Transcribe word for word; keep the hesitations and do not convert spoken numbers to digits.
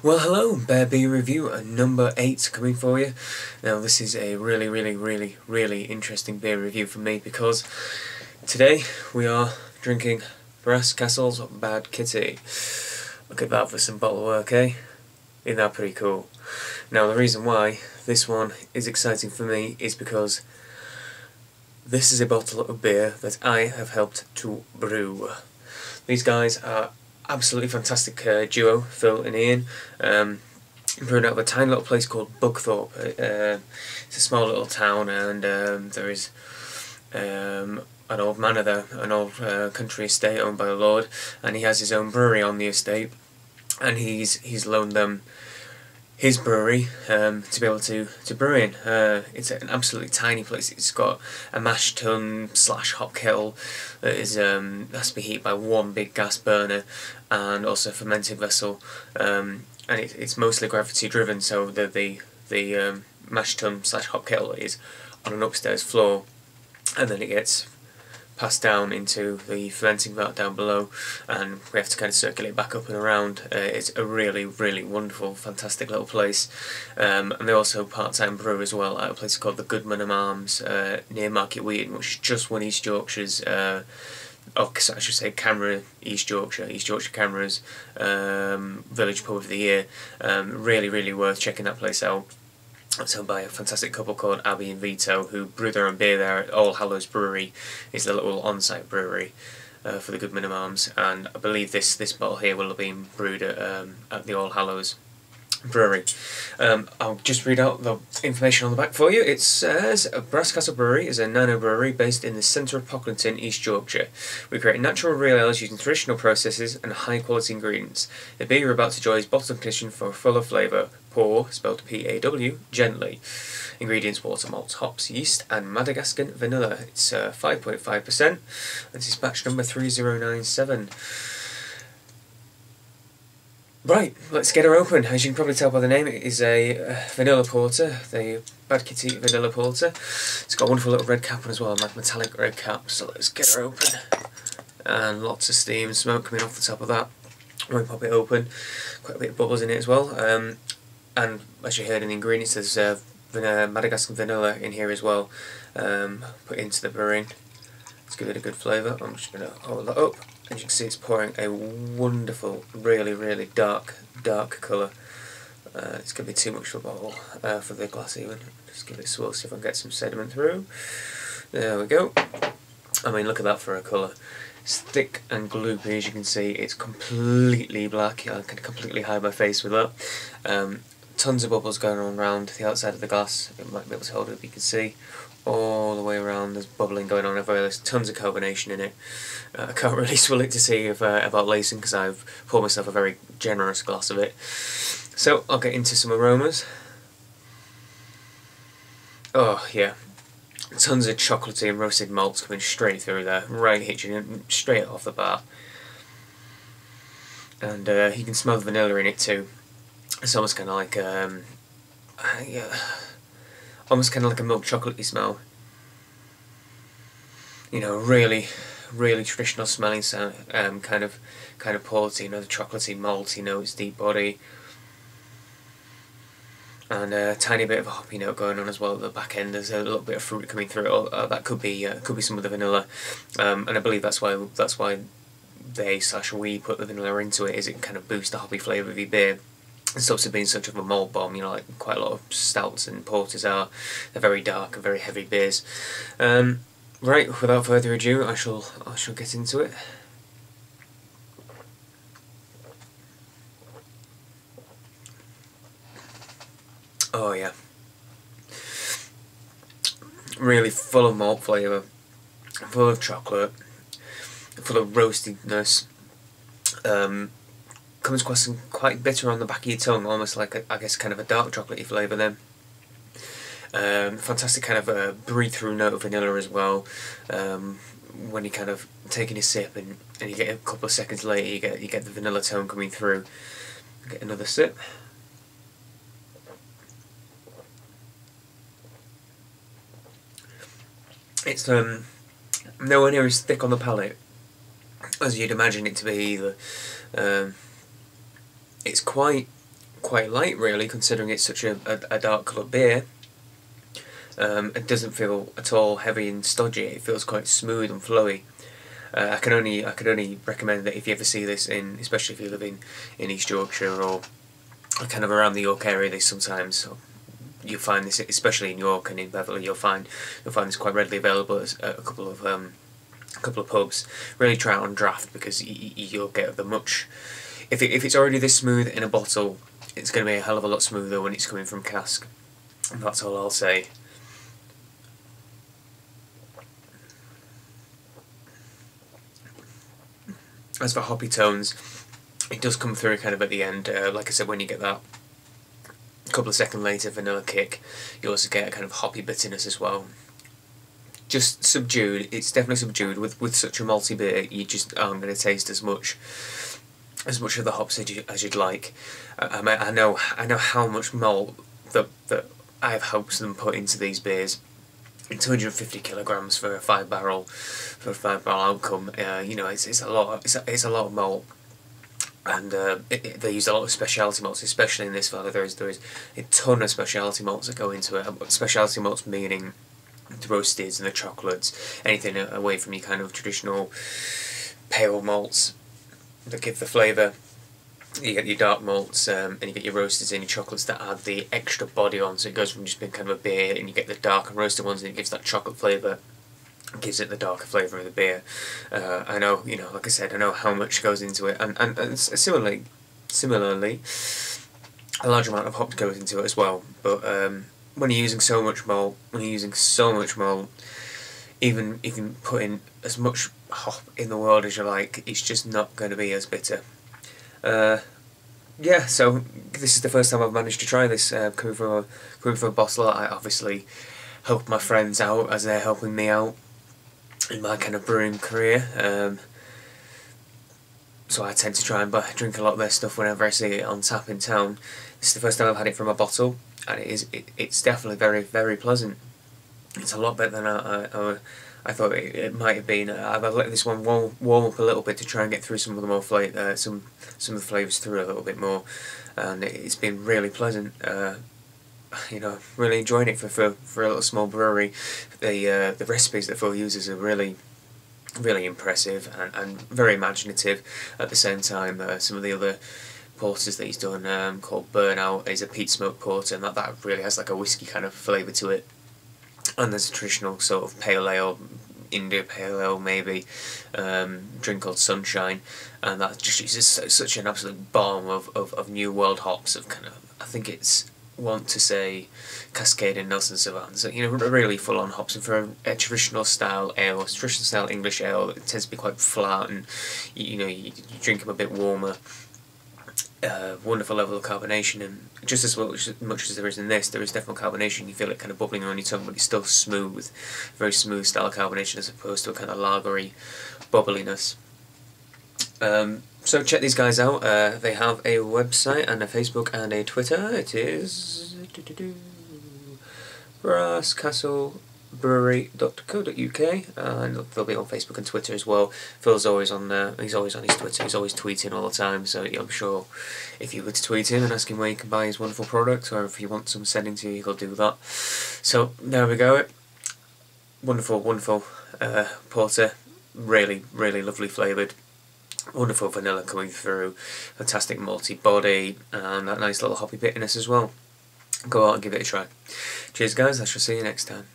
Well, hello, Bear Beer Review number eight coming for you. Now, this is a really, really, really, really interesting beer review for me because today we are drinking Brass Castle's Bad Kitty. Look at that for some bottle work, eh? Isn't that pretty cool? Now, the reason why this one is exciting for me is because this is a bottle of beer that I have helped to brew. These guys are absolutely fantastic uh, duo, Phil and Ian. Um, brewed out of a tiny little place called Buckthorpe. Uh, it's a small little town, and um, there is um, an old manor there, an old uh, country estate owned by the Lord, and he has his own brewery on the estate, and he's he's loaned them his brewery um, to be able to to brew in. Uh, it's an absolutely tiny place. It's got a mash tun slash hop kettle that is um, has to be heated by one big gas burner, and also a fermenting vessel, um, and it, it's mostly gravity driven, so the the, the um, mash tun slash hop kettle is on an upstairs floor, and then it gets passed down into the fermenting vat down below, and we have to kind of circulate back up and around. Uh, it's a really, really wonderful, fantastic little place, um, and they also part-time brew as well at a place called the Goodmanham Arms uh, near Market Wheaton, which is just one East Yorkshire's. Uh, Oh, I should say Camera East Yorkshire, East Yorkshire Camera's um, Village Pub of the Year. Um, really, really worth checking that place out. It's owned by a fantastic couple called Abby and Vito, who brew their own beer there at All Hallows Brewery. It's the little on-site brewery uh, for the Goodmanham Arms, and I believe this this bottle here will have been brewed at, um, at the All Hallows Brewery. Um, I'll just read out the information on the back for you. It says, Brass Castle Brewery is a nano brewery based in the centre of Pocklington, East Yorkshire. We create natural real ales using traditional processes and high quality ingredients. The beer you're about to enjoy is bottled and conditioned for a fuller flavour. Pour, spelled P A W, gently. Ingredients: water, malt, hops, yeast, and Madagascan vanilla. It's uh, five point five percent. This is batch number three zero nine seven. Right, let's get her open. As you can probably tell by the name, it is a uh, vanilla porter, the Bad Kitty vanilla porter. It's got a wonderful little red cap on as well, like metallic red cap. So let's get her open. And lots of steam and smoke coming off the top of that when we pop it open. Quite a bit of bubbles in it as well. Um, and as you heard in the ingredients, there's uh, vanilla, Madagascan vanilla in here as well. Um, put into the brewing. Let's give it a good flavour. I'm just going to hold that up. As you can see, it's pouring a wonderful, really, really dark, dark colour. Uh, it's going to be too much for the bottle, uh, for the glass even. Just give it a swirl, see if I can get some sediment through. There we go. I mean, look at that for a colour. It's thick and gloopy, as you can see. It's completely black. I can completely hide my face with that. Um, tons of bubbles going on around the outside of the glass. It might be able to hold it up, you can see. All the way around, there's bubbling going on everywhere. There's tons of carbonation in it. Uh, I can't really swill it to see if, uh, about lacing, because I've poured myself a very generous glass of it. So I'll get into some aromas. Oh yeah, tons of chocolatey and roasted malts coming straight through there, right hitting it straight off the bat. And uh, you can smell the vanilla in it too. It's almost kind of like um, yeah. Almost kind of like a milk chocolatey smell. You know, really, really traditional smelling sound, um, kind of, kind of porter. You know, the chocolatey malty notes, deep body, and a tiny bit of a hoppy note going on as well at the back end. There's a little bit of fruit coming through. Uh, that could be, uh, could be some of the vanilla, um, and I believe that's why that's why they slash we put the vanilla into it. Is it kind of boosts the hoppy flavour of your beer. And stuff's have been such of a malt bomb, you know, like quite a lot of stouts and porters are. They're very dark and very heavy beers. Um, right, without further ado, I shall I shall get into it. Oh yeah, really full of malt flavour, full of chocolate, full of roastedness. Um, Comes across some quite bitter on the back of your tongue, almost like a, I guess kind of a dark chocolatey flavour then. Um, fantastic kind of a breathe through note of vanilla as well. Um, when you kind of taking a sip and, and you get a couple of seconds later you get you get the vanilla tone coming through. Get another sip. It's um nowhere near as thick on the palate as you'd imagine it to be either. Um, It's quite quite light really, considering it's such a, a, a dark coloured beer. Um, it doesn't feel at all heavy and stodgy, it feels quite smooth and flowy. Uh, I can only I can only recommend that if you ever see this in, especially if you live in, in East Yorkshire or kind of around the York area, they sometimes, so you'll find this, especially in York and in Beverley, you'll find you'll find this quite readily available at a couple of um, a couple of pubs. Really try it on draft, because y y you'll get the much. If it, if it's already this smooth in a bottle, it's going to be a hell of a lot smoother when it's coming from cask. And that's all I'll say. As for hoppy tones, it does come through kind of at the end. Uh, like I said, when you get that a couple of seconds later vanilla kick, you also get a kind of hoppy bitterness as well. Just subdued. It's definitely subdued. With with such a malty beer, you just aren't going to taste as much as much of the hops as, you, as you'd like. I, I know I know how much malt that that I have helped them put into these beers. two hundred and fifty kilograms for a five barrel for a five barrel outcome. Uh, you know, it's it's a lot. It's a, it's a lot of malt, and uh, it, it, they use a lot of specialty malts, especially in this valley. There is there is a ton of specialty malts that go into it. Specialty malts meaning the roasted and the chocolates, anything away from your kind of traditional pale malts that give the flavour. You get your dark malts, um, and you get your roasters and your chocolates that add the extra body on, so it goes from just being kind of a beer, and you get the dark and roasted ones, and it gives that chocolate flavour, gives it the darker flavour of the beer. Uh, I know, you know, like I said, I know how much goes into it, and, and, and similarly, similarly, a large amount of hops goes into it as well, but um, when you're using so much malt, when you're using so much malt, even, even putting as much hop in the world as you like, it's just not going to be as bitter. Uh, yeah, so this is the first time I've managed to try this, uh, coming from a, coming from a bottler. I obviously help my friends out as they're helping me out in my kind of brewing career, um, so I tend to try and buy, drink a lot of their stuff whenever I see it on tap in town. This is the first time I've had it from a bottle, and it is, it, it's definitely very, very pleasant. It's a lot better than I, I, I I thought it, it might have been. I've let this one warm, warm up a little bit to try and get through some of the more fla uh, some some of the flavours through a little bit more, and it, it's been really pleasant. Uh, you know, really enjoying it for for, for a little small brewery. The uh, the recipes that Phil uses are really really impressive and, and very imaginative. At the same time, uh, some of the other porters that he's done, um, called Burnout, is a peat smoke porter, and that that really has like a whiskey kind of flavour to it. And there's a traditional sort of pale ale, India pale ale maybe, um, drink called Sunshine, and that just uses such an absolute bomb of, of, of new world hops of kind of, I think it's want to say Cascade and Nelson Sauvin, so you know, really full on hops, and for a, a traditional style ale, traditional style English ale, it tends to be quite flat, and you, you know, you, you drink them a bit warmer. Uh, wonderful level of carbonation, and just as well, as much as there is in this, there is definitely carbonation. You feel it kind of bubbling on your tongue, but it's still smooth, very smooth style carbonation as opposed to a kind of lagery bubbliness. Um, so check these guys out. Uh, they have a website and a Facebook and a Twitter. It is Brass Castle brewery dot co dot U K, uh, and they'll be on Facebook and Twitter as well. Phil's always on there, he's always on his Twitter, he's always tweeting all the time, so I'm sure if you were to tweet him and ask him where you can buy his wonderful products, or if you want some sending to you, he'll do that. So there we go. Wonderful, wonderful uh, porter, really, really lovely flavoured, wonderful vanilla coming through, fantastic malty body, and that nice little hoppy bitterness as well. Go out and give it a try. Cheers guys, I shall see you next time.